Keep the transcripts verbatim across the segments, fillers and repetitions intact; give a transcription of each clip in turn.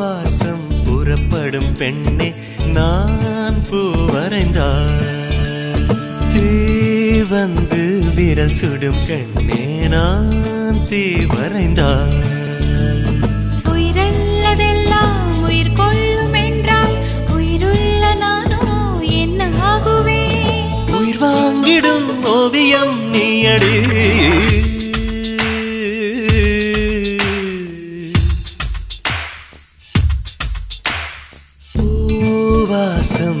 பூவாசம் புறப்படும் பெண்ணே நான் பூ வரைந்தாய். தீ வந்து விரல் சுடும் கண்ணே நான் தீ வரைந்தாய். உயிரல்லதெல்லாம் உயிர் கொள்ளும் என்றால் உயிருள்ள நானோ என்ன ஆகுவே? உயிர் வாங்கிடும் ஓவியம் நீயடி. பூவாசம்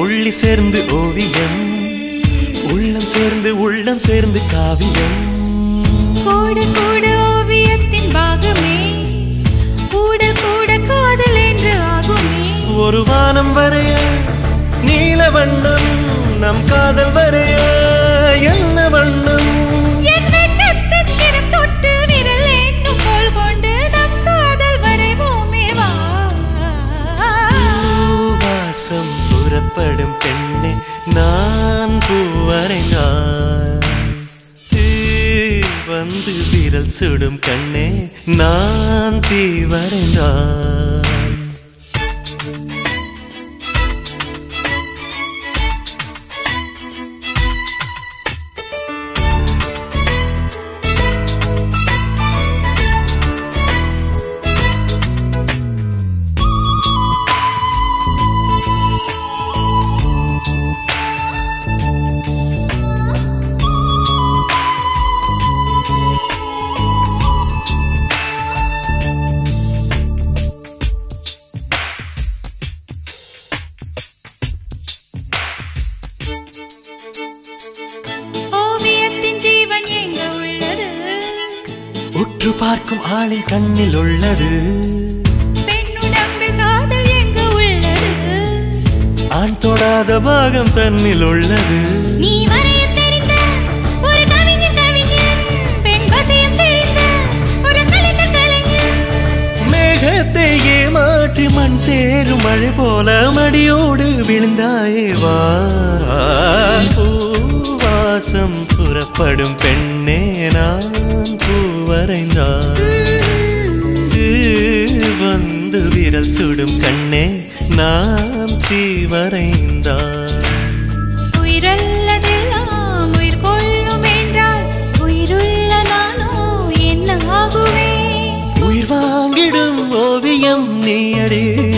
புள்ளி சேர்ந்து ஓவியம், உள்ளம் சேர்ந்து உள்ளம் சேர்ந்து காவியம், கூடு கூடு ஓவியத்தின் பாகமே, கூட கூட காதல் என்று ஆகுமே. ஒரு வானம் வரைய நீல வண்ணம் நம் காதல் வரைய என்ன வண்ணம்? தொட்டு விரல் போல் கொண்டு நம் காதல் வரைவோமேவா. பூவாசம் புறப்படும் பெண்ணே நான் பூ வரைந்தாய். வந்து விரல் சுடும் கண்ணே நான் தீ வரைந்தாய். உற்று பார்க்கும் ஆளின் கண்ணில் உள்ளது பெண்ணுடம்பில் காதல் எங்கு உள்ளது? ஆண் தொடாத பாகம் தன்னில் உள்ளது. நீ வரைய தெரிந்த ஒரு கவிஞன் கவிஞன், பெண் வசியம் தெரிந்த ஒரு கலைஞன் கலைஞன். மேகத்தை ஏமாற்றி மண் சேரும் மழை போல மடியோடு விழுந்தாயே வா. பூவாசம் புறப்படும் பெண்ணே நான் பூ வரைந்தாய். வந்து விரல் சுடும் கண்ணே நான் தீ வரைந்தாய். உயிரல்லதெல்லாம் உயிர் கொள்ளும் என்றால் உயிருள்ள நானோ என்ன ஆகுவே? உயிர் வாங்கிடும் ஓவியம் நீயடி.